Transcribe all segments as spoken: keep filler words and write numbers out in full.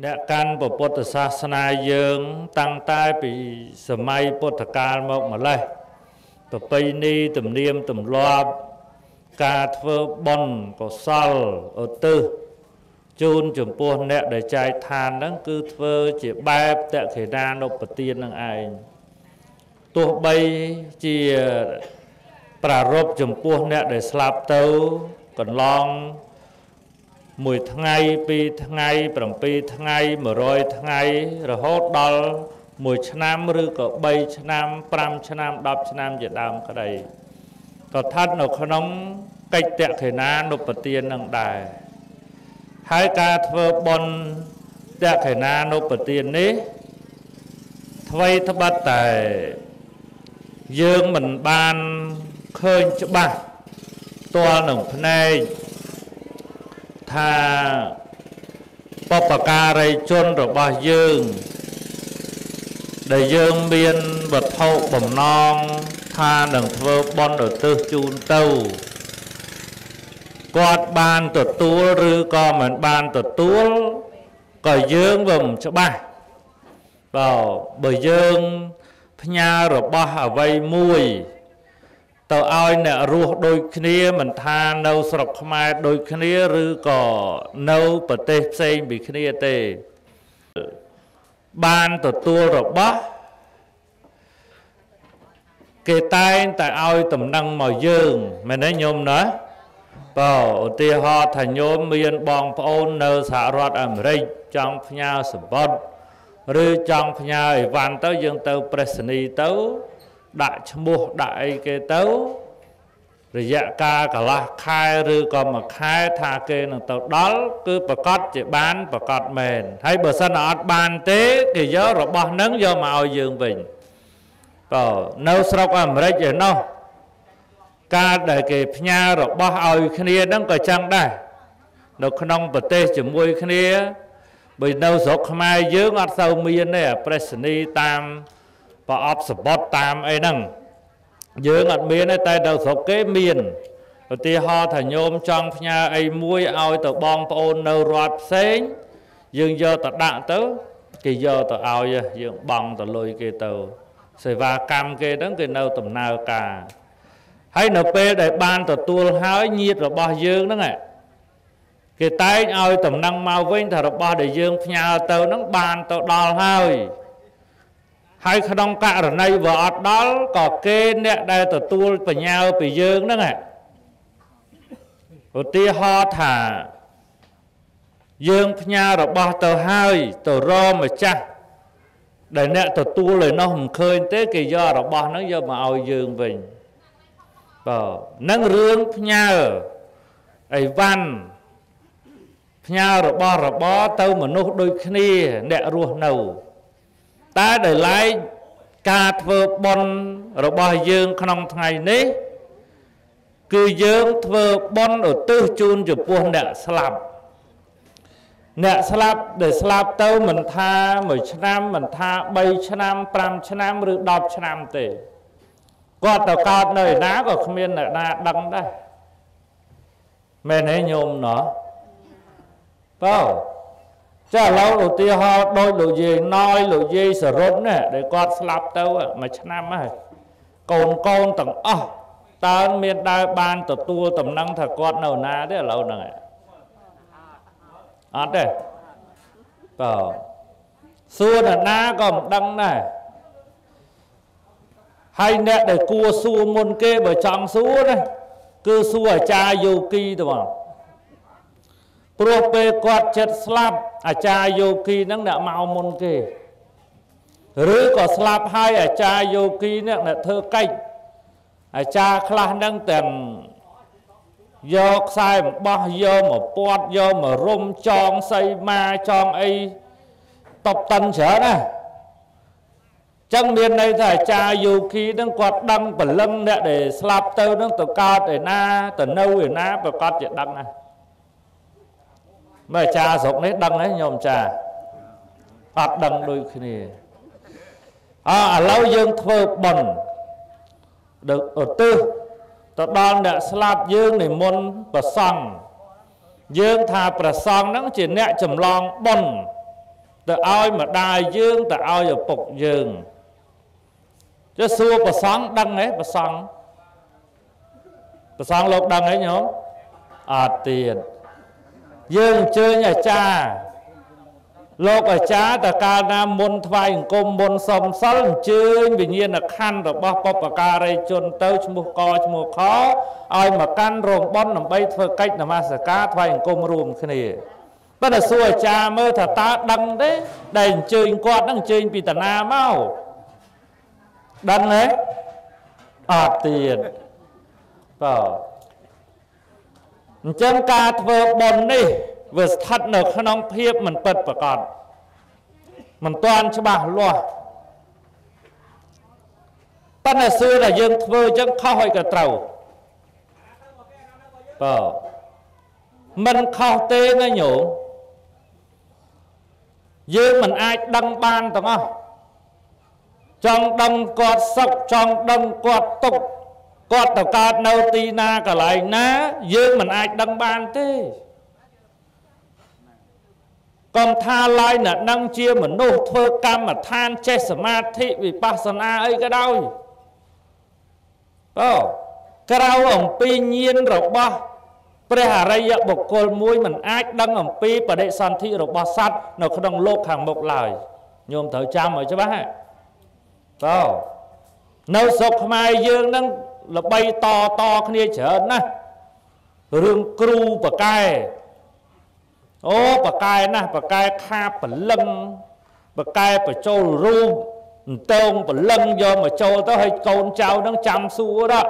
Nè can bộ Phật sát na dương tăng tai bị sớm mai Phật can một mà lại, bộ Tây Ni tầm niệm tầm loa ca thơ bồn có sal ở tư, chôn chủng po nè để trái than đắng cứ thơ chỉ ba tệ khề na nộp tiền năng ai, tổ bay chỉ prà rộp chủng po nè để slap tấu còn long mười ngày, pi ngày, bằng pi ngày, mười rồi ngày, rồi hốt đo mười năm rưỡi có bảy năm, năm năm, đập năm giờ đam cái đấy. Có thắt nó có nóng cách tẹt thì na nộp tiền năng đài. Hai ca thơ bon tẹt thì na nộp tiền đấy. Thay tháp bát tài dương mình ban khơi cho ba toa nồng pha này. Tha bọc bà ca rây chôn rồi bà dương để dương biên vật hậu bồng non tha đừng thơ bon ở tư chun tâu quạt ban tụt túa rư co màn ban tụt túa còi dương vòng cho bà bảo bởi dương nhà rồi bà ở vây mùi tao ai nè ruột đôi kia mình tha nâu sọc mai đôi kia rư cỏ nâu bờ tê xây bị kia tê ban tổ tua rồi bá kề tay tại ai tầm năng màu dương mình nói nhôm nữa bảo tia ho thành nhôm miền bòn phôn nâu xả rót ẩm rây trong nhà sập bón rư trong nhà vạn tới dương tàu presni tàu đại chấm buộc đại kê tấu rồi dạ ca cả là khai rư còn mà khai tha kê là tàu đó cứ bà cót chỉ bán bà cót mền hay bờ sân ở bàn tế thì gió rồi bỏ nắng do màu dương bình còn nấu sọc ẩm rách ở nó ca đại kê nhà rồi bỏ ôi khía đắng cờ trăng đây nó không bật tê chỉ mùi khía bởi nấu sọc mai dưới ngọt sâu miên này ở presni tam và ấp bọt tam ấy nâng dưới ngọn miên ấy tay đầu sọc kế miên rồi thì họ thả nhôm trong nhà ấy muối ao tờ bong phôn nâu rọt xến dương giờ tờ đạn tớ kỳ giờ tờ ao dương bong tờ lôi kê tàu xảy và cam kê đấng kê nâu tầm nào cả hay nợ bê đại ban tờ tuôn hái nhiệt rồi bỏ dương đó ngại kê tay ao tầm năng mau vinh thả rồi bỏ để dương nhà tàu nắng bàn tàu đo hơi hai khả năng cả ở đây vợ đó có kê nẹ đây tờ tuôn và nhau bị dương đó ngại rồi tia ho thả dương nhau rồi bỏ tờ hai tờ rô mà chắc để nẹ tờ tuôn lời nó hùng khơi tới kỳ do rồi bỏ nó do mà ao dương mình nâng rương nhau ấy văn nhau rồi bỏ rồi bỏ tao mà nó đôi khi nẹ ruột nầu ta để lại cà thơ bón rồi bao dương không ngày nấy cứ dương thơ bón ở tư chun chụp buồn nè slap nè slap để slap tao mình tha mười năm mình tha bảy năm trăm năm rồi đọc năm tệ còn tàu cọt nơi ná của không biết là đăng đây mẹ này nhôm nó bao cho lâu đầu tiên họ đôi lụi gì nói lụi gì sờ rốn nè để con slap tao mà năm á còn con tầng ơ ta miền đại ban tập tua tầm năng thật con nào na đấy lâu này ăn đây bảo xưa là na còn đăng này hay nè để cua xua môn kê bởi trong xua này cứ xua ở cha yogi đúng không Prope quạt chết slap à cha yogi nắng đã mau môn kề rưỡi có slap hai à cha yogi nắng đã thơ canh à cha khla nắng tèm do sai một bao do một quạt do một rum tròn xây ma tròn ấy tập tân trở này trong miền này thì cha yogi nắng quạt đăng bẩn lâm nè để slap tơ nắng tờ cao để na tờ nâu để na và quạt chuyện đăng này mà cha sọc nét đăng đấy nhom cha hoặc đăng đôi khi này à lâu dương thơ bẩn được ở tư ta đo nè slap dương này môn và song dương thà và song nó chỉ nẹt chầm lon bẩn Từ ôi mà đài dương, từ ôi ở phục dương. Chứ xua bà sáng đăng ấy, bà sáng Bà sáng lột đăng ấy nhóm. À tiền dương chơi nhà cha. Lột ở cha ta ca nam môn thai ngôn môn xông sân chơi. Vì nhiên là khăn rồi bó bó bà ca rây chôn tớ chung mô co chung mô khó. Ôi mà căn rộng bón nằm bây thơ cách nằm mà sẽ ca thai ngôn rùm khá nìa. Bất là xua cha mơ thả ta đăng đấy. Đành chơi quạt đăng chơi bị tà na mau. Đăng đấy. À tiền. Bảo chân ca thơ bồn đi. Vừa thật nở khăn ông thiếp mình bật vào con. Mình toàn cho bà luôn. Bất là xưa là dân thơ chân khó hỏi cả trầu. Bảo mình khó tê ngay nhủ. Dương mình ai đăng ban đúng không? Trong đăng quạt sọc, trong đăng quạt tục. Quạt tàu cát nâu tì na cả lại ná. Dương mình ai đăng ban thế. Còn tha lai nở năng chia mà nô thơ cam mà than che sở ma thị vì bác sân á ấy cái đau. Cái đau ổng pi nhiên rồi bó. Bởi hà rây dạo bọc côn mũi mình ách đăng ẩm phí bởi đệ sàn thị rộng bó sát. Nó có đồng lột hàng bọc lại. Nhôm thở trăm rồi chứ bác hả? Đâu. Nâu sọc mai dương nâng là bay to to khá nha chở ná. Rương cru bà cài. Ô bà cài ná, bà cài kha bà lân. Bà cài bà châu rùm. Tông bà lân vô mà châu tớ hơi con cháu nâng chăm xua đó.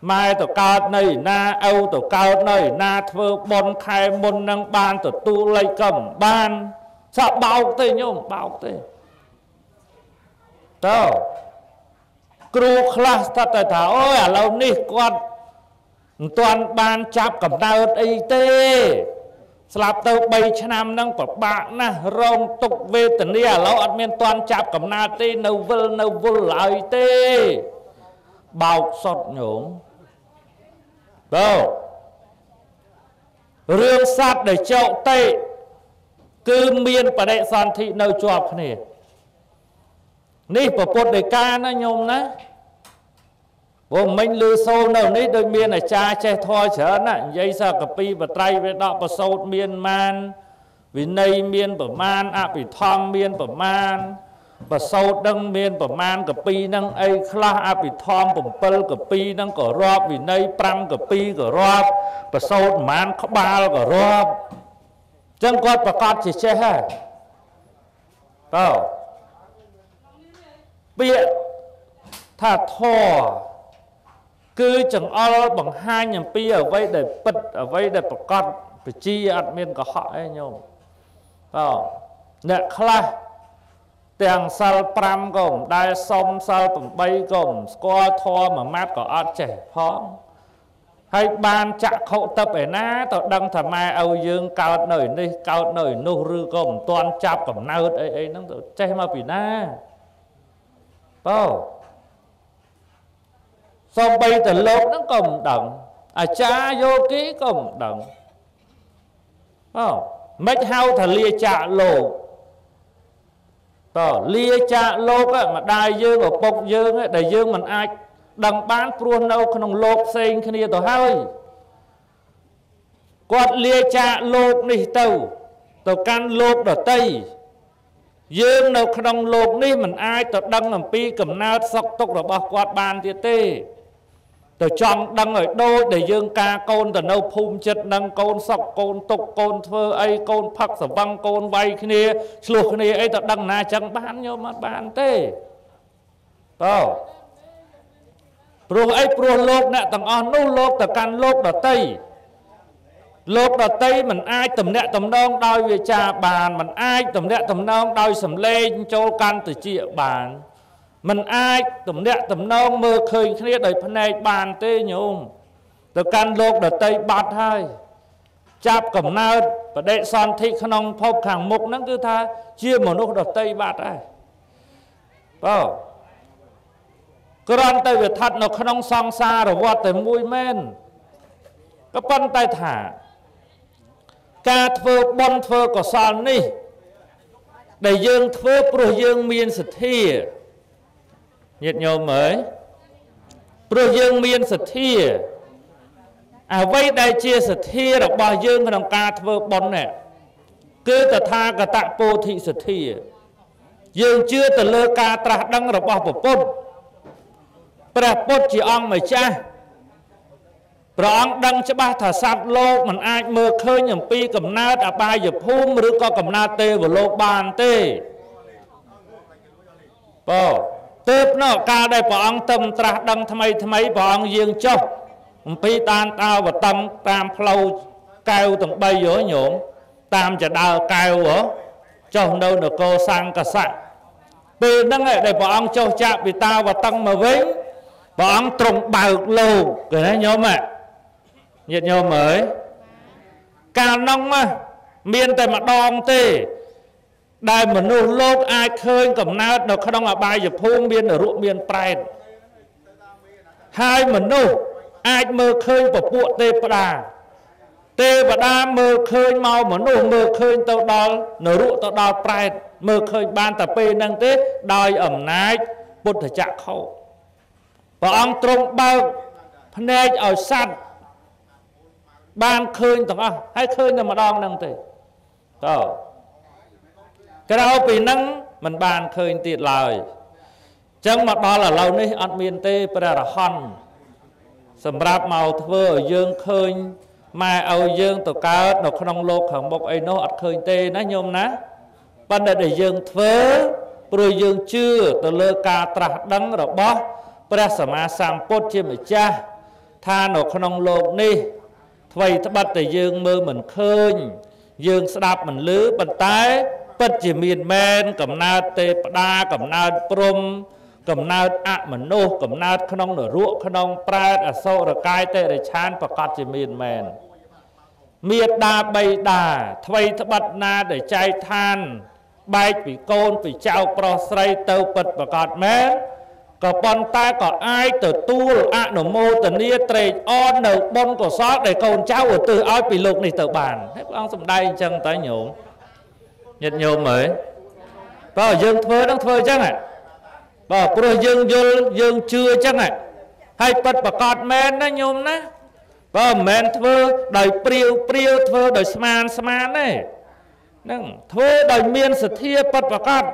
Mai tổ cao này na âu tổ cao này na thơ bon khai môn năng ban tổ tu lây cầm ban sao bao thế nhung bao thế đâu kêu class ta tại thảo ơi à lâu ní quan toàn ban chạp cầm tao y tế slap tao bay chăn năng của bạn na rong tục về tình đi à lâu admin toàn chạp cầm na tê nâu vơ nâu vơ lại tê bao sọt nhúng. Đâu rương sát để chậu tệ cư miên và đệ sản thị nơi chuộc này. Ní bà cột để ca nó nhung ná. Vô mình lưu sâu nào ní đôi miên là cha che thoi chở ná. Dây xa cà pi bà trai với đọ bà sâu miên man. Vì nây miên bà man ạ vì thong miên bà man. Bà sâu đăng miên bà man cà pi năng ấy khá á bì thom bà pêl cà pi năng cỏ rộp vì nây pram cà pi cỏ rộp bà sâu man khó ba cỏ rộp chân quát bà cọt chỉ chê hả đâu biết thả thò cứ chẳng ơ bằng hai nhầm pi ở vây để bật ở vây để bà cọt bà chi ăn miên cỏ họ ấy nhôm đâu nè khá tiền sal pram gồm đai xong sal tầm bay gồm qua thoa mà mát có ớt trẻ phóng hay ban chạc hậu tập ấy ná tao đăng thả mai âu dương cao nổi đi cao nổi nô rư gồm toàn chạp cầm nào ấy ấy nó cháy mà bị ná bao xong bay từ lốt nó cầm đẳng à cha vô ký cầm đẳng bao mách hao thả lia chạ lộ. Đó, lia cha lột á, mà đài dương ở bọc dương á, đài dương mình ách đăng bán pruôn nâu khăn ông lột xênh khăn nha tổ hơi. Quạt lia cha lột này tàu, tàu can lột ở tây. Dương nâu khăn ông lột này mình ách tàu đăng làm pi cầm nát sọc tốc rồi bọc quạt bàn tía tê. Tàu chọn đăng ở đôi đài dương ca con tàu nâu phùm chất năng con sọc con tục con thơ ấy con phắc sở băng con vay khăn nha. Sluộc khăn nha ấy tàu đăng nà chẳng bán nhau mà bán tê. Tàu Pruh ấy pruh lột nạ tầng ơn nô lột tàu can lột đỏ tây. Lột đỏ tây mình ai tầm nạ tầm nông đôi về trà bàn. Mình ai tầm nạ tầm nông đôi sầm lên châu can từ trịa bàn. Mình ai tùm nẹ tùm nông mơ khơi khá nế đời phần này bàn tê nhung. Từ can lột đời tây bát hai. Chạp cầm nào và đệ son thị khá nông phốc kháng mục nâng cứ tha. Chia một nốt đời tây bát hai. Bảo. Cứ rõn tây về thật nó khá nông song xa rồi vọt tới mùi men. Cứ bắn tay thả. Cá thơ bón thơ có xa ní. Để dương thơ pro dương miên sạch thịa. Nhiệt nhôm mới. Pro dương miên sạch thịa. À vây đại chia sạch thịa đọc bà dương và đồng ca thơ bóng nè. Cứ tờ tha cả tạng bồ thị sạch thịa. Dương chưa tờ lơ ca trạc đăng đọc bà bổ bông. Bà bột chỉ ông mày cha. Bà ông đăng cho bà thả sát lô. Mình ai mơ khơi nhầm pi cầm nát. À bà dập hôm rưu có cầm nát tê và lô bàn tê. Bà tớp nó ca đây bà ông tâm trạc đăng thầm ấy thầm ấy bà ông dương chốc. Mình pi tan tao và tâm tam lâu cao tầng bay dối nhộn. Tam chả đào cao ở chồng đâu được cô sang cả sạc. Từ nâng ấy để bà ông châu chạm vì tao và tâm mà vĩnh. Bà ông trông bào lâu cái này nhóm ạ. Nhiệt nhóm mới. Cả nông á. Miên tại mặt đo ông tê. Đại mà nụ lốt ai khơi cầm nát. Nó không là bài dập hôn miên ở ruộng miên tràn. Hai mà nụ ai mơ khơi của bộ tê bà đà. Tê bà đà mơ khơi mau mà nụ mơ khơi tao đó. Nó ruộng tao đó tràn. Mơ khơi ban tà bê năng tết. Đòi ẩm nát. Bụt thầy chạc khâu. Bà ông trông bao phân nét ở sạch. Bạn khơi tổng ơ. Hãy khơi tổng mà đong nâng tì. Cái đó bị nâng. Mình bạn khơi tiệt lời. Chẳng mặt đó là lâu này. Anh miên tê bà ra hòn. Sầm rạp màu thơ ở dương khơi. Mai ở dương tổ cao. Nó không lô khẳng bốc ấy nó. Anh khơi tê ná nhôm ná. Bạn đã để dương thơ. Rồi dương chưa. Tổ lơ ca trạc đắng rồi bó. Bà sẵn mà sẵn bốt chìm ở cha. Tha nó không lộn đi. Vậy thật bật thì dương mơ mình khơi. Dương sẽ đạp mình lứ bật tái. Bật chỉ miền men. Cầm nát tê bà đa. Cầm nát brom. Cầm nát ạ mình nô. Cầm nát không nở ruộng. Cầm nát prát. À sâu rồi cai tê rồi chán. Bà cắt chỉ miền men. Miệt đa bay đà. Vậy thật bật na để chai than. Bạch vì con. Vì chào bà sây tâu bật bà cắt mến. Cả bọn ta có ai từ tu ạ nổ mô từ nia trệt on nở bọn cổ sót để con cháu ở từ ai bị lục này tự bàn. Thế bọn xong đây chẳng tới nhộn. Nhật nhộn mới. Bà ở dương thơ đang thơ chắc này. Bà ở cổ dương dương chưa chắc này. Hay bật bà cọt men đó nhộn đó. Bà ở men thơ đời priêu priêu thơ đời sman sman này. Thơ đời miên sở thia bật bà cọt.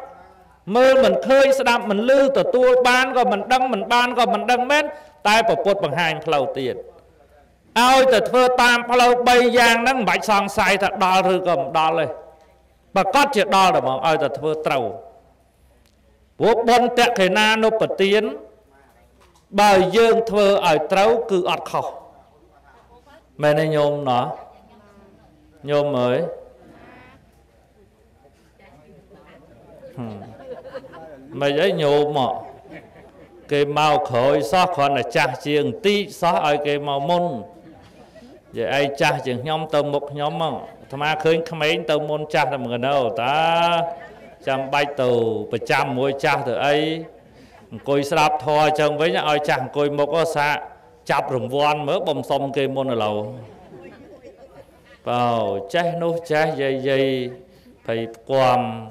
Mơ mình khơi sẽ đạp mình lưu tờ tua ban rồi mình đăng mình ban rồi mình đăng mến. Tại bà bột bằng hành phá lâu tiền. Ôi tờ thơ tam phá lâu bây giang nâng bạch xong sai thật đo rư gồm đo lên. Bà có chuyện đo rồi mà ôi tờ thơ trâu. Bố bốn tẹt khởi na nô bà tiến. Bà dương thơ ở trâu cứ ọt khổ. Mẹ này nhôm nó. Nhôm mới. Mày ấy nhộm mà. Cái màu khởi xóa còn là chạc chiếng tí xóa ở cái màu môn. Vậy ai chạc chiếng nhóm tông mục nhóm mà. Thầm á khuyên khám ấy tông môn chạc là một người nào ta. Chạm bạch tù bà chạm môi chạc từ ấy. Côi sạp thoa chồng với nhau ai chạc côi mục ở xa. Chạp rừng vòn mớ bông xong cái môn ở lâu. Vào cháy nốt cháy dây dây. Phải quàm.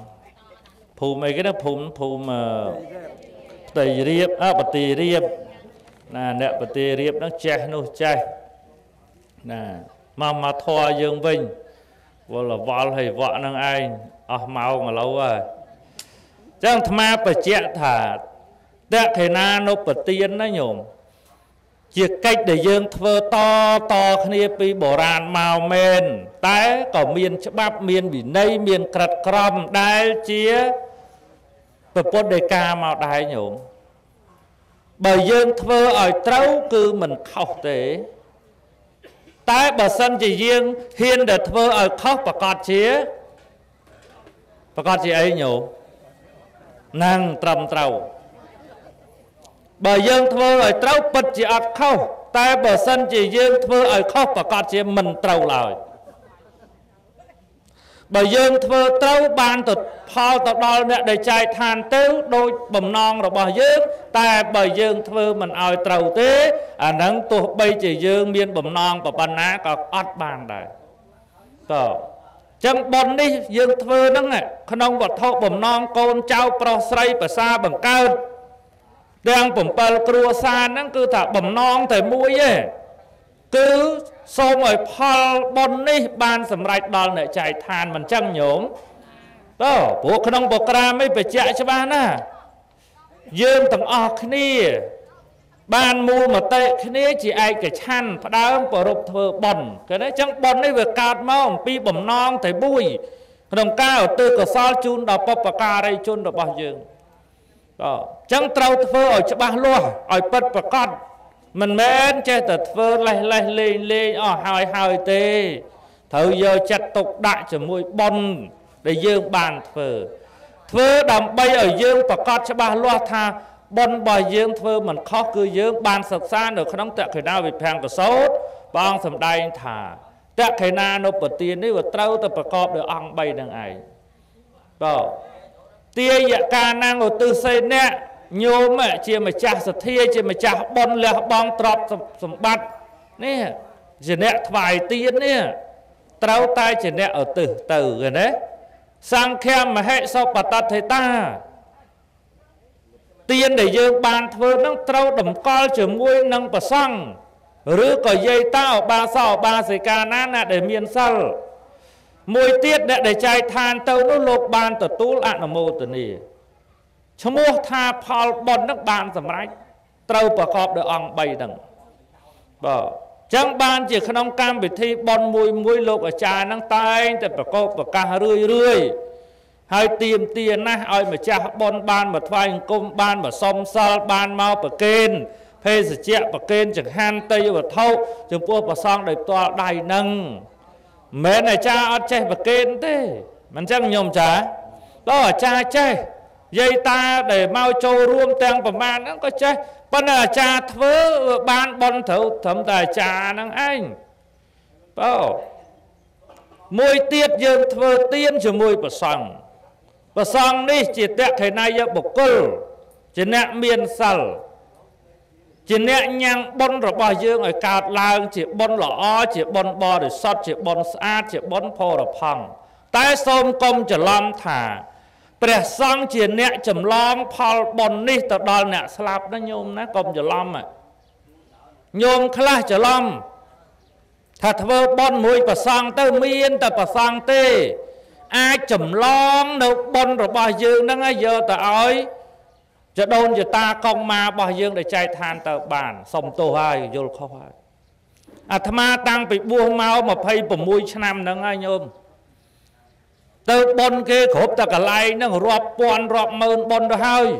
Phụ mấy cái đó phụ phụ mà tì riêng á bà tì riêng nè nè bà tì riêng nó chè nó chè nè mà mà thoa dương vinh vô là võ hay võ năng ai à màu mà lâu rồi chẳng thầm mà bà chè thả đẹp thầy na nó bà tiên nó nhổm chiếc cách để dương thơ to to khá nếp bí bổ ràn màu mên tái có miên chấp bắp miên bị nây miên cật crom đáy chía. Và bố đề ca màu đáy nhổm. Bởi dương thơ ở trấu cư mình khóc tế. Tại bà sân chỉ riêng hiên để thơ ở khóc bà cọt chía. Bà cọt chía ấy nhổm. Năng trầm trầu. Bởi dương thơ ở trấu bật chỉ ọt khóc. Tại bà sân chỉ dương thơ ở khóc bà cọt chía mình trầu lời. Bởi dương thơ trấu ban tụt phao tụt đo nè để chai than tếu đôi bầm non rồi bỏ dương. Tại bởi dương thơ mình oi trầu tế. À nâng tụt bây chỉ dương miên bầm non và bà ná có ọt bàn đại. Chẳng bốn đi dương thơ nâng này, khăn ông vật thô bồm non con trao pro srei bà xa bằng cao. Đang bồm bà lùa xa nâng cứ thả bồm non thầy mũi ấy. Cứ xong rồi phol bốn đi ban sầm rạch đoàn này chạy than bằng chăng nhốm. Đó, bố khăn ông bộ ra mới phải chạy cho bà nà. Dương thằng ọt ní ban mùa mà tệ cái này chỉ ai cái chăn phải đau bỏ rộp thờ bẩn cái đấy chẳng bẩn đấy vừa cạt máu pi bầm non thấy bùi đồng cao từ cửa sau chun đập bắp bạc cà đây chun đập bao nhiêu đó chẳng trâu thờ ở chỗ ba lúa ở bật bạc cắt mình men che tờ thờ lê lê lê lê ở hai hai tê thử giờ chặt tục đại cho mùi bẩn để dương bàn thờ thờ đầm bay ở dương bạc cắt cho ba lúa tha bọn bà dương thơ mình khó cư dương bàn sạc xa nữa không tựa khởi nào bị phèng của sốt bọn sầm đai anh thả tựa khởi nào nó bởi tiền đi và trâu tựa bà cọp được ông bay đằng ấy đó tia dạ ca năng ở tư xây nẹ nhô mẹ chìa mà chạc sạc thia chìa mà chạc bọn lẹ bọn trọp sầm bắt nè chìa nẹ vài tiên nè trâu tay chìa nẹ ở tử tử gần đấy sang khem mà hệ sau bà ta thấy ta tiên để dương bàn thơ nâng trâu đầm coi chở muối nâng bà xăng rứa cỏ dây tao ba sò ba sợi cà nát để miên sầu mùi tiết để để chai than tàu nó lột bàn tờ tú lạn ở mô tờ nì cho mua tha phò bọt nước bàn sầm rách trâu bà cọp được ong bay đằng bờ chẳng bàn chỉ khăn ông cam bị thi bòn mùi mùi lột ở trà nâng tay để bà cọp bà cà rươi rươi hai tìm tiền á, ôi mà cha bọn ban mà thoai công ban mà xong sao ban mau bà kênh phê sử chẹ bà kênh chẳng han tây và thâu chẳng bố bà xong đầy toa đầy nâng mẹ này cha ớt chê bà kênh thế mình chẳng nhồm chá đó là cha chê dây ta để mau châu ruông tên bà man nó có chê bà là cha thớ ban bọn thấu thấm tài cha nâng anh bảo mùi tiết dương thớ tiên cho mùi bà xong và xong đi chỉ tẹt thế này giờ bộc cơ chỉ nẹt miên sầu chỉ nẹt nhang bón rồi bao nhiêu người cào lang chỉ bón lọ chỉ bón bò rồi sọt chỉ bón sát chỉ bón phô rồi phẳng tái xôm công chỉ lom thả bẹt xong chỉ nẹt chầm lom phò bón đi từ đó nẹt slap nó nhôm nó công chỉ lom à nhôm khla chỉ lom thật vơ bón mùi và xong tới miên tới và xong tê ai chầm lon đâu bôn rồi bà dương nâng á giờ ta ơi cho đôn cho ta con ma bà dương để chạy than tờ bàn xong tô hai vô khó hai à thầm ma tăng bị buông mau mà phây bùm mùi chân nằm nâng á nhôm tớ bôn kia khốp ta cả lại nâng rộp bôn rộp mơn bôn rồi hơi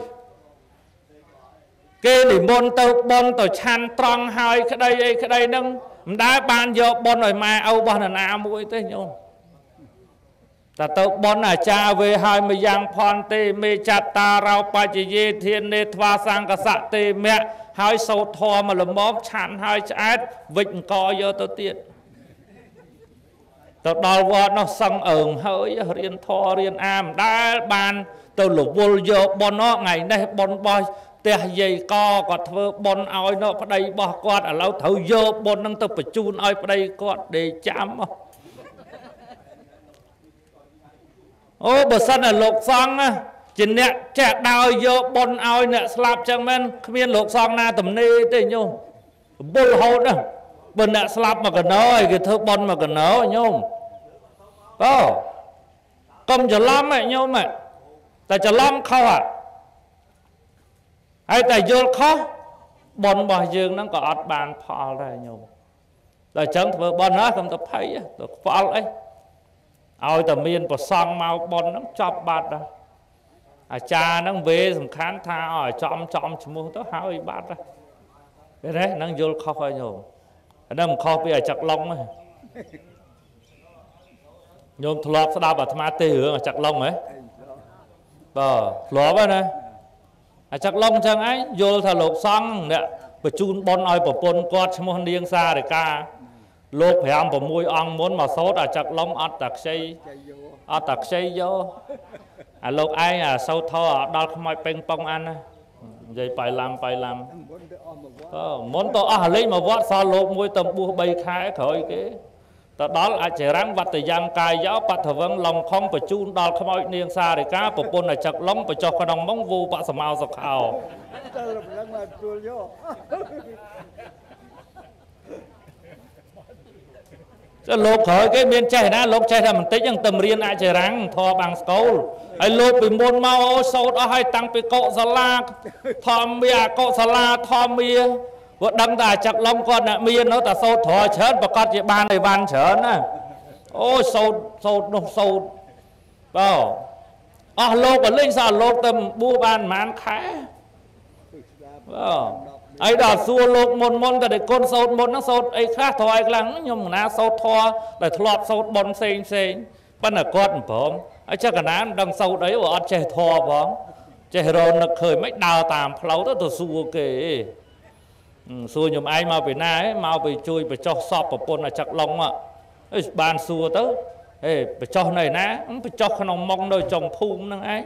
kia để môn tớ bôn tớ chăn tròn hơi cái đây cái đây nâng đá bàn vô bôn rồi mai âu bôn là nào mũi tới nhôm ta tớ bốn à cha về hai mươi giang phong tê mê chát ta rao pa chê dê thiên nê thoa sang cả sạ tê mẹ hai sâu thoa mà lầm bóp chán hai chát vịnh co vô tớ tiết tớ đo qua nó xong ờm hơi riêng thoa riêng am đá bàn tớ lục vô vô bốn nó ngày nay bốn bói tê dây co có thơ bốn oi nó ở đây bỏ quát ở lâu thấu vô bốn nâng tớ phải chun oi ở đây quát để chám. Ô bà sân là lột xong á chỉ nẹ chạy đào vô bồn oi nẹ slap chẳng men không biết lột xong na tầm nê tê nhôm bồn hôn á bồn nẹ slap mà cần nói cái thơ bồn mà cần nói nhôm đó công cho lắm ấy nhôm ấy tại cho lắm khó ạ hay tại vô khó bồn bà dương nó có ọt bàn phò ra nhôm tại chẳng thơ bồn á không tập thấy á tập phò ấy ôi tầm miên bà xong mau bón nó chọc bát ra à cha nó về dùm khán tha ở chom chom chùm mô tớ hơi bát ra cái đấy nó vô khóc hơi nhồm nó không khóc bây giờ chặt lông ấy nhồm thù lọp xa đạp ở thầm á tê hướng ở chặt lông ấy bờ lọp ấy nè à chặt lông chẳng ấy vô thà lột xong nè bà chun bón oi bà bôn quát chùm mô điên xa để ca lột hẻm bà mùi ong muốn mà sốt à chặt lông ọt tạc xây ọt tạc xây vô à lột ai à sâu thơ à đọc mọi pênh bông ăn á vậy phải làm phải làm muốn tôi ở lấy mà vót sao lột mùi tầm bùa bay khai khỏi cái Đó là chỉ rằng vật tự giam cài gió bạc thờ vâng lòng không phải chun đo không ai niên xa để cá bộ bồn này chặt lông phải cho con đồng mong vu bạc sầm ao sọc hào. Lột khỏi cái bên trái đó, lột trái là mình tích những tầm riêng ai trái răng, thò bằng sâu. Hãy lột bị môn mau, sâu đó hay tăng bị cậu xa la, thò mìa, cậu xa la, thò mìa. Vợ đâm ta chặt lông con nạ mìa, nó ta sâu thò chớn, và con chỉ bàn này bàn chớn. Ôi sâu, sâu, sâu, sâu. Bảo, à lột ở linh sao lột tầm bu bàn mán khá. Bảo. Ấy đó xua lột môn môn ta để con sốt môn nó sốt ấy khác thôi ấy lắng nhưng mà nó sốt thoa lại lọt sốt bốn xên xên bắt là con phóng ấy chắc là nó đang sốt đấy và trẻ thoa phóng trẻ rồi nó khởi mấy đào tàm lâu đó tôi xua kì xua nhầm ai mà về na ấy mau về chui về cho sọp vào bồn là chặt lông ạ bàn xua tớ về cho này ná về cho nó mong đời chồng phùm năng ấy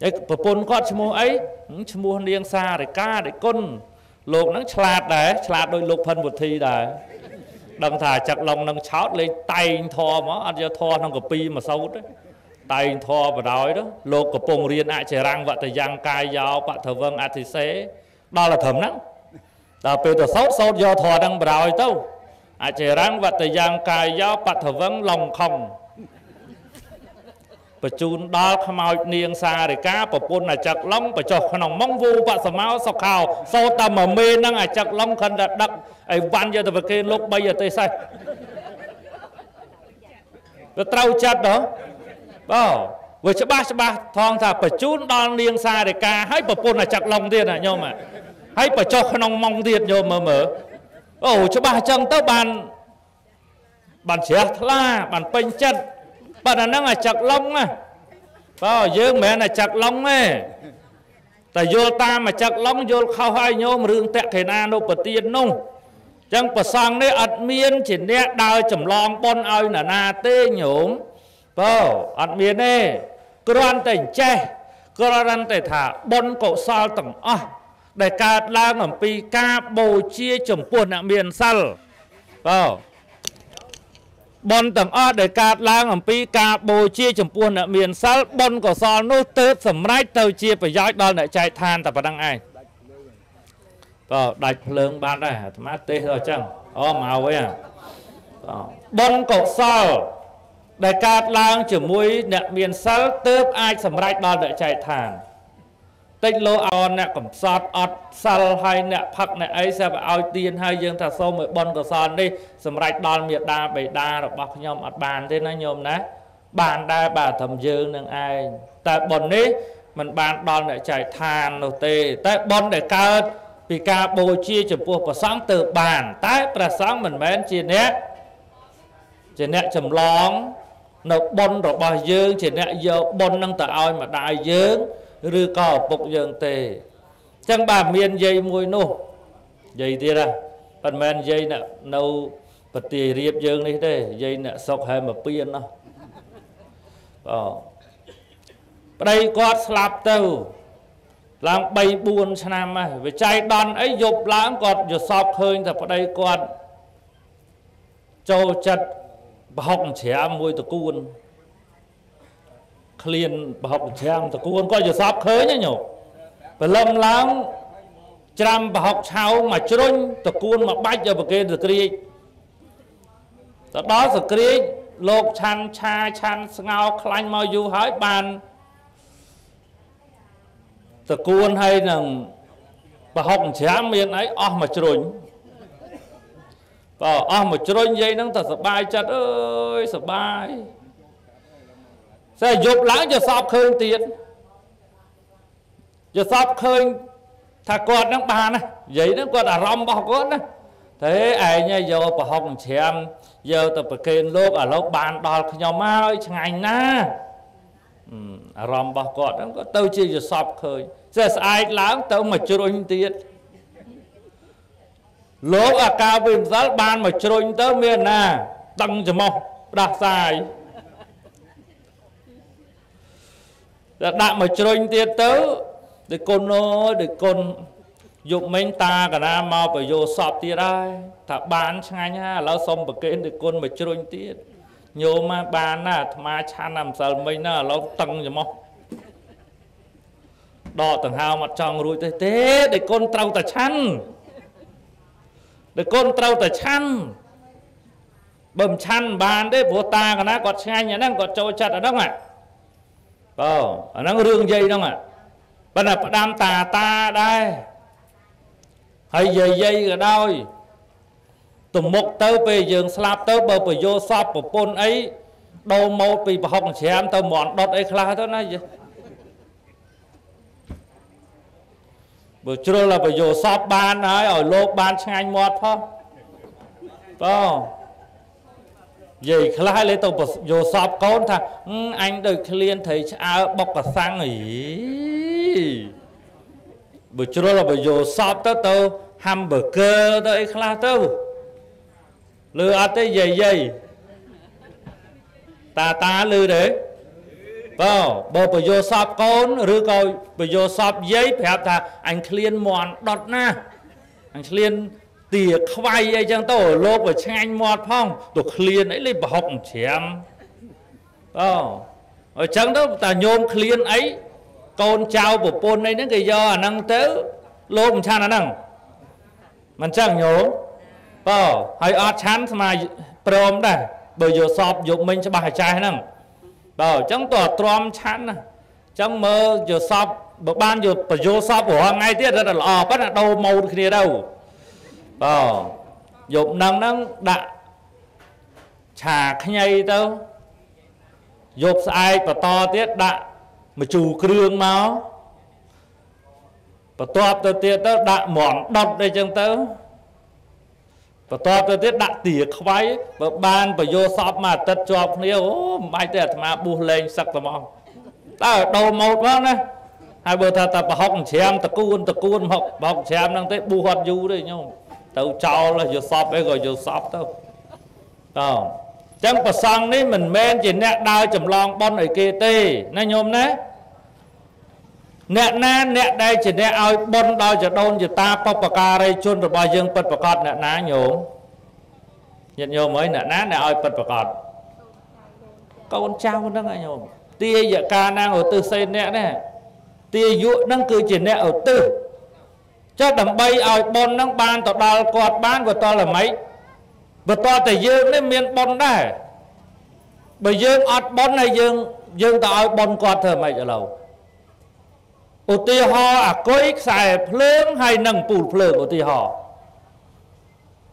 ấy bộ phun con chim muông ấy chim muông điên xa để ca để côn lục nắng chặt đấy chặt đôi lục phần một thi đấy đằng thả chặt lòng đằng chót lên tay thò mà ăn cho thò thằng cọp pi mà sâu đấy tay thò và đói đó lục cọp bông riên ai chè răng vợ thời gian cai gió bạn thờ vâng ai thì xé đó là thầm nắng là từ từ sốt sốt do thò đang đói đâu ai chè răng vợ thời gian cai gió bạn thờ vâng lòng không và chun đó không ai niên xa để cá bọc bồn là chặt lông và cho con ông mong vu và sầm máu sọc hào sau ta mà mê năng à chặt lông khăn đặt đặt ấy văn giờ từ vật kia lúc bây giờ tê say và trâu chặt đó bảo vừa chắp ba chắp ba thong thả và chun đó niên xa để cá hãy bọc bồn là chặt lông tiền à nhau mà hãy phải cho con ông mong tiền nhau mà mở ồ chắp ba chân tới bàn bàn chè la bàn pênh chân bạn là năng là chặt lông á, bao dương mẹ là chặt lông ấy, tại vô ta mà chặt lông vô khâu hai nhôm rương tẹt thể na đâu bật tiền nung, chẳng bật sang đấy ạt miên chỉ nè đào chầm lon bon ao là na tê nhổm, bao ạt miên này, còn tỉnh che, còn tỉnh thả bon cổ sao tầng à, đại ca lang ở pi ca bồ chia chầm buồn ở miền sal, bao bọn tầm ơ để cạt lang ở pi cà bồ chia chấm buồn ở miền sal bọn của so nô tết sầm rách tàu chia phải giói đo lại chạy than tập vào đăng ai rồi đạch lương ban đây mát tê rồi chăng ôm màu ấy à bọn của so để cạt lang chấm muối ở miền sal tết ai sầm rách đo lại chạy than tết lô on nè cẩm sọt ọt sal hay nè phật nè ấy sẽ phải ao tiền hay dương thà sâu mới bon của son đi sầm rạch đòn miệt đa bảy đa rồi bọc nhom ọt bàn thế nó nhom nè bàn đa bà thầm dương nương ai tại bon đấy mình bàn đòn lại chạy than đầu tê tại bon để cao vì ca bồ chia chấm buộc của sáng từ bàn tại là sáng mình mến chia nè chia nè chấm lóng nộp bon rồi bò dương chia nè dầu bon nâng tờ ao mà đại dương rư cò bộc dương tề chẳng bà miền dây môi nô dây tia ra phần men dây nè nâu vật tì riệp dương đi thế dây nè sọc hay mà piên nó đây có slap tàu làm bay buồn nam mà về chạy đòn ấy dục lãng còn dục sọc hơi thật ở đây còn châu chật học trẻ môi tụ cuôn liền học trang tụi con coi giờ sắp khơi nhá nhổ và lâm láng trăm và học sao mà trốn tụi con mà bách giờ bậc kia được kia đó sự kia lột chăn cha chăn ngao khanh mau du hỏi bàn tụi con hay là và học trang miền ấy o mà trốn và o mà trốn dây nó thật sợ bay chặt ơi sợ bay sẽ dục lãng cho sọp khơi tiền cho sọp khơi thà con đang bàn này vậy nó còn là rong bọc con đấy thế ai nha giờ bà học xem giờ tập kênh lốp ở lốp bàn đòi nhau mau ngành na rong bọc con đang có tao chỉ cho sọp khơi sẽ ai lãng tao mà trốn tiền lốp ở cao bình giá bàn mà trốn tới miền na tăng cho mong đặt dài đã mà trôi tiết tớ để con nó để con Dục mình ta cả nam mau phải vô sọp tiết ai. Thả bán ngay nha, lão xong bà kênh được con mà trôi tiết. Nhô mà bán à, mà chán làm sao mình à, lão tăng cho mọc. Đó tầng hào mặt tròn rùi tới thế, để con trâu ta chăn. Để con trâu ta chăn. Bầm chăn bán đấy, vô ta cả ná gọt ngay nha, gọt trâu chặt ở đó mà. Ờ, ở đó rương dây đó mà. Bạn là đam tà ta đây. Hãy dây dây ở đôi tụm một tớ về giường slap tớ bờ bờ vô sọp bờ pôn ấy đầu màu bị bờ hồng chém tớ mòn đọt ấy khá thôi nói gì bờ trưa là bờ vô sọp ban ấy ở lô ban sang anh mọt thôi không dây khá lấy tớ bờ vô sọp con thằng anh đời liên thấy áo bọc cả sang ấy bởi chỗ là bởi dù sọp tới tớ hâm bởi cơ tới khá tớ lưu á tới dây dây ta ta lưu đấy vào bởi bởi dù sọp con rưu coi bởi dù sọp giấy phép thà anh liên mòn đọt na anh liên tìa khoai dây chẳng tớ ở lô bởi chanh anh mọt phong tụi liên ấy lấy bà học chém vào ở chẳng tớ ta nhôm liên ấy con trao bộ pôn này những cái do năng tớ lô mình chăn nó năng mình chẳng nhớ bảo hay ở chán mà prom đây bởi giờ sọp dụng mình cho bà trai năng bảo trong tòa trom chán trong mơ giờ sọp bộ ban giờ bởi giờ sọp của ngay tiết rất là lò bắt là đâu màu kia đâu bảo dụng năng năng đã chả khay tao dục sai và to tiết đã mà chủ cường máu và toạp tớ tiết tớ đã mỏng đọc đây chẳng tớ và toạp tớ tiết đã tỉa khoái và ban và vô sọp mà tất chọc nếu ô mai tớ mà buông lên sắc tầm mong ta ở đầu một quá nè hai bờ ta ta bà học chém ta cuôn ta cuôn học bà học chém đang tới bu hoạt du đấy nhau tớ cháu là vô sọp ấy gọi vô sọp tớ không chẳng bà xong đấy mình men chỉ nẹ đau chầm lòng bon ở kia tê nó nhôm nè nẹ nè nẹ đây chỉ nẹ ai bon đau chở đôn chở ta bọc bạc cà đây chôn rồi bao dương bật bạc cọt nẹ ná nhôm nhận nhôm mới nẹ ná nẹ ai bật bạc cọt con trao nó ngay nhôm tia giờ ca nang ở tư xây nẹ nè tia dụ nâng cứ chỉ nẹ ở tư cho đầm bay ai bon nâng ban tọt đào cọt ban của to là mấy và to tại dương nên miền bon đây bởi dương ọt bon này dương dương ta bon quạt thờ mày ở lâu ô ti ho à có ích xài phượng hay nằng pù phượng ô ti ho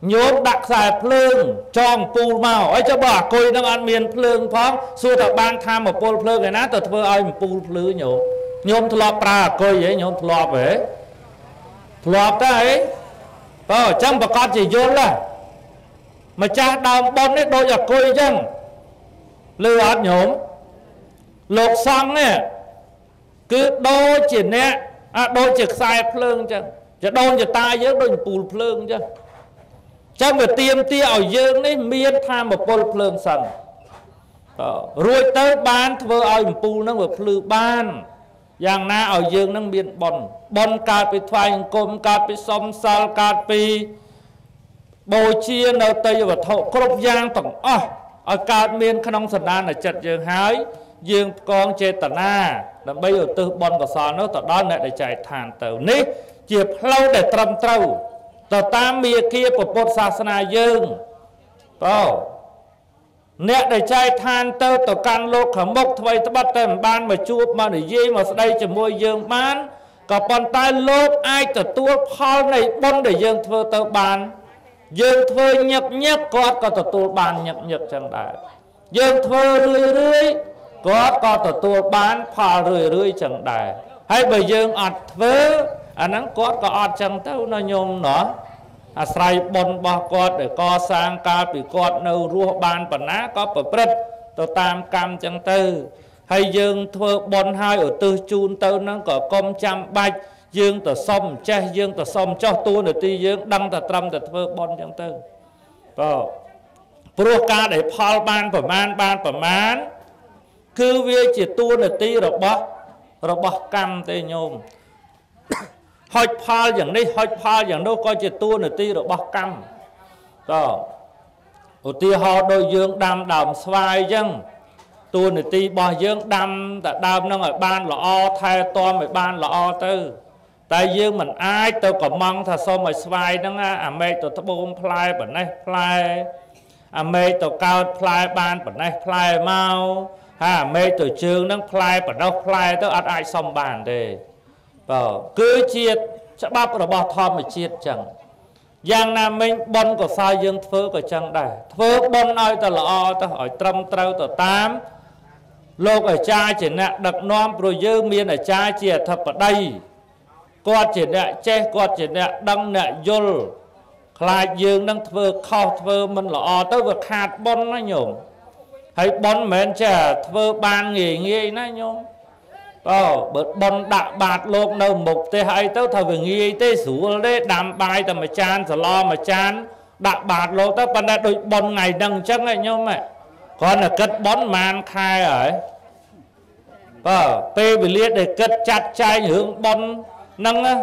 nhốt đặt xài phượng tròn pù màu ấy cho bà coi đang ăn miền phượng phong xua thợ ban tham một pù phượng này nát tờ thưa ai một pù phượng nhổ nhôm thọp pra coi vậy nhôm thọp vậy thọp đấy ở trong bà con chỉ dốt là mà cha đào bom đấy đôi giặc coi chăng lưu át nhổm lột xong nè cứ đôi chỉ nè à đôi chỉ sai phượng chăng chỉ đôi chỉ tai dớt đôi pù phượng chăng chăng về tiêm tia ở dương đấy miên tham một pù phượng sần rồi tới ban vừa ở pù nó vừa phư ban giang na ở dương nó miên bòn bòn cà bị thay côm cà bị xom sal cà bị bồi chia nợ tây và thọ cướp giang tổng ở cao miền khăn ông sơn đan là chặt giường hái giường con chê tận na là bây giờ từ bon của sò nó tận đó lại để chạy thàn tàu ní chìa lâu để trầm trâu tờ tam mìa kia của bột sa sơn na giường bao nè để chạy than tàu tờ can lô khẩm mộc thay tờ bắt tầm ban mà chụp mà để dây mà đây chỉ môi giường bán cả bọn tai lốp ai tờ tua kho này bon để giường thưa tờ bàn dương thơ nhập nhập có có tổ tù bàn nhập nhập chẳng đại dương thơ rươi rươi có có tổ tù bàn phà rươi rươi chẳng đại hay bởi dương ọt thơ anh nắng có có ọt chẳng tâu nó nhôm nó à sài bồn bò có để co sang ca bị có nâu rùa bàn bản ná có bởi bật tổ tam cam chẳng tư hay dương thơ bồn hai ở tư chun tâu nó có công trăm bạch dương tờ xong che dương tờ xong cho tôi được ti dương đăng tờ trăm tờ thơ bon chẳng tơ vào pro ca để phao ban phẩm man ban phẩm man cứ việc chỉ tôi được ti rồi bó rồi bó cam tê nhôm Hoi pha dần đi, hoi pha dần đâu coi chè tua nửa ti rồi bóc căng. Đó, ủa ti ho đôi dương đam đầm xoay chăng. Tua nửa ti bò dương đam, tại đam nó ở ban là o thay to mày ban là o tư. Tại dương mình ai tôi còn mong thà so mày xoay đó á, à mày tôi thắp bông play bẩn này play, à mày tôi cao play ban bẩn này play mau, à mày tôi chương nó play bẩn đâu play tôi ăn ai xong bàn đề. Cứ chiết chắc bắp là bỏ thom mà chiết chẳng. Giang Nam mình bôn của sao dương thơ của chẳng đầy. Thơ bôn nói ta lọ ta hỏi trăm trâu ta tám. Lúc ở cha chỉ nạ đặc non rồi dư miên ở cha chìa thật ở đây. Cô chỉ nạ chết, cô chỉ nạ đăng nạ dùl. Khai dương đang thơ khó thơ mình lọ ta vừa khát bôn nó nhộm. Hãy bôn mến chả thơ ban nghỉ nghi nó nhộm. Ờ, bớt bóng đạ bạt lộp nâu mục thế hay tao thờ về nghi tế rủ đấy đám bài tao mà chán giờ lo mà chán đạ bạt lộp tao bắn ra đôi bóng ngày đằng chắc ấy nhóm ấy còn là cất bóng màn khai ấy ờ, bê bị liết để cất chặt chai hướng bóng nâng á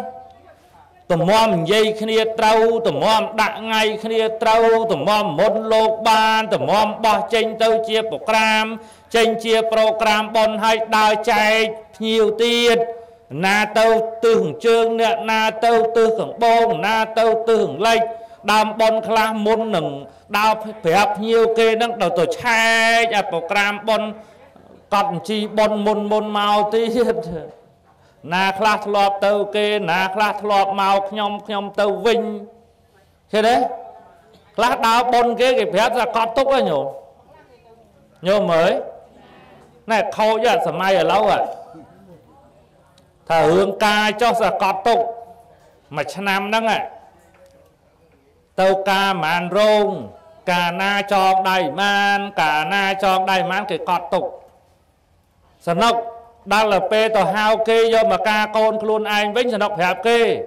tùm mòm dây khá nia trâu tùm mòm đạ ngay khá nia trâu tùm mòm môn lộp ban tùm mòm bó chênh tao chia bộ cram chênh chia program bóng hay đào chai nhiều tiết na tâu tư hưởng chương nè na tâu tư hưởng bông na tâu tư hưởng lệch đàm bông khá môn nâng đào phép nhiều kê nâng đầu tổ chai à program bông còn chi bông môn môn màu tiết na khá lọp tâu kê na khá lọp màu nhóm nhóm tâu vinh thế đấy khá đào bông kê kì phép ra con túc ấy nhổ nhổ mới này khâu chứ là mai ở lâu ạ. Thở hướng ca cho sẽ có tục mà chân nằm nâng ạ. Tâu ca màn rôn cả na cho đầy man cả na cho đầy man cái có tục sẵn nọc đang là bê tàu hao kê do mà ca con luôn anh vĩnh sẵn nọc hẹp kê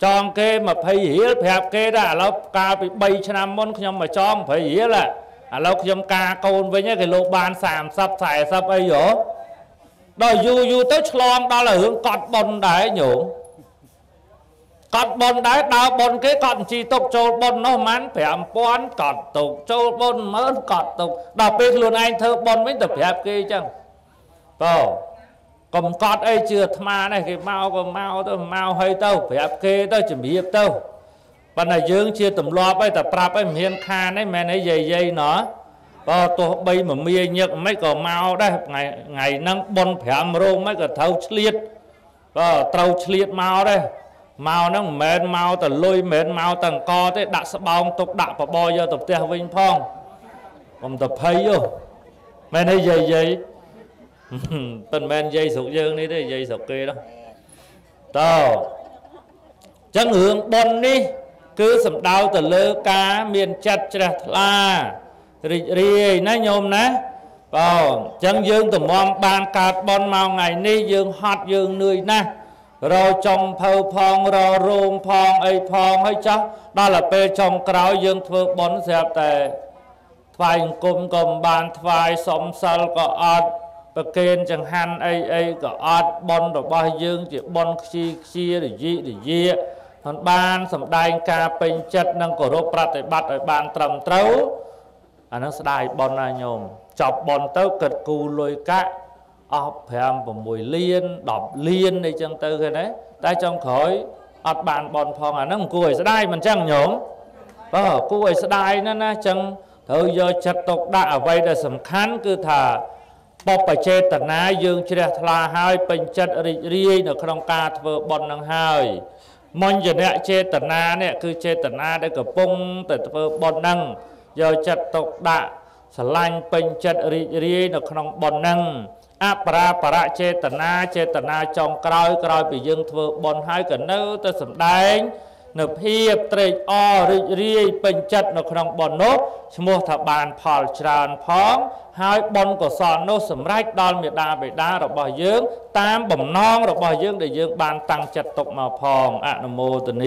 chọn kê mà phải hiểu hẹp kê đã lâu ca bị bay chân nằm môn nhưng mà chọn phải hiểu là lâu trong ca con với nhé cái lô ban xàm sắp xài sắp ấy dỗ đó dù dù tới lòng đó là hướng cọt bồn đấy nhủ cọt bồn đấy đào bồn cái cọt chỉ tục cho bồn nó mắn phép bón cọt tục cho bồn mớn cọt tục đọc biết luôn anh thơ bồn với tập hẹp kia chăng tổ cầm cọt ấy chưa mà này cái mau còn mau tôi mau hơi tâu hẹp kia tôi chuẩn bị hiệp tâu và này dương chia tùm loa bây tập rạp em hiên khan ấy mẹ này dày dày nó. Ờ, tôi bây mà mê nhật mấy cờ mau đấy ngày ngày nâng bôn phèm rôn mấy cờ thâu chliết ờ, thâu chliết mau đấy mau nó mệt mau tờ lôi mệt mau tầng co thế đặt sắp bóng tục đặt vào bò vô tập theo vinh phong còn tập thấy vô mẹ này dày dày tình mẹ dây sụt dương đi đấy dây sụt kia đó tao chân hướng bôn đi cứ sầm đau tờ lơ cá miền chặt chặt la rì nói nhôm ná chân dương tùm mong ban cạt bon mau ngày ni dương hót dương nuôi ná rồi chồng phâu phong rồi rôn phong ấy phong ấy chắc đó là bê chồng cáo dương thơ bốn dẹp tệ thành cung cầm bàn thoại sống sâu có ọt bà kênh chẳng hăn ấy ấy có ọt bon rồi bó dương chỉ bon xì xì rồi dì rồi dì còn ban sầm đanh ca bình chất nâng cổ rốt bạc để bắt ở bàn trầm trấu anh nó sẽ đài bọn là nhồm chọc bọn tao cực cù lôi cãi ọp hẹm và mùi liên đọc liên đi chân tư thế đấy ta trong khối ọt bàn bọn phòng à nó cù ấy sẽ đài mình chẳng nhồm ờ cù ấy sẽ đài nó nó chẳng thôi do chất tục đã ở vây là sầm khán cứ thả bọc bà chê tần á dương chê là hai bình chất rì rì nó không ca thơ bọn năng hai mong giờ nẹ chê tần á nẹ cứ chê tần á để cờ bông tần thơ bọn năng giờ chặt tục đã sờ lanh bình chặt rì rì nó không bồn năng áp ra para chê tần na chê tần na trong còi còi bị dương thưa bồn hai cái nấu ta sầm đánh nộp hiệp tre o rì rì bình chặt nó không bồn nốt mua tháp bàn phò tràn phóng hai bồn của sòn nốt sầm rách đòn miệt đà bị đá rồi bỏ dương tam bầm non rồi bỏ dương để dương bàn tăng chặt tục mà phòn ạn mô tần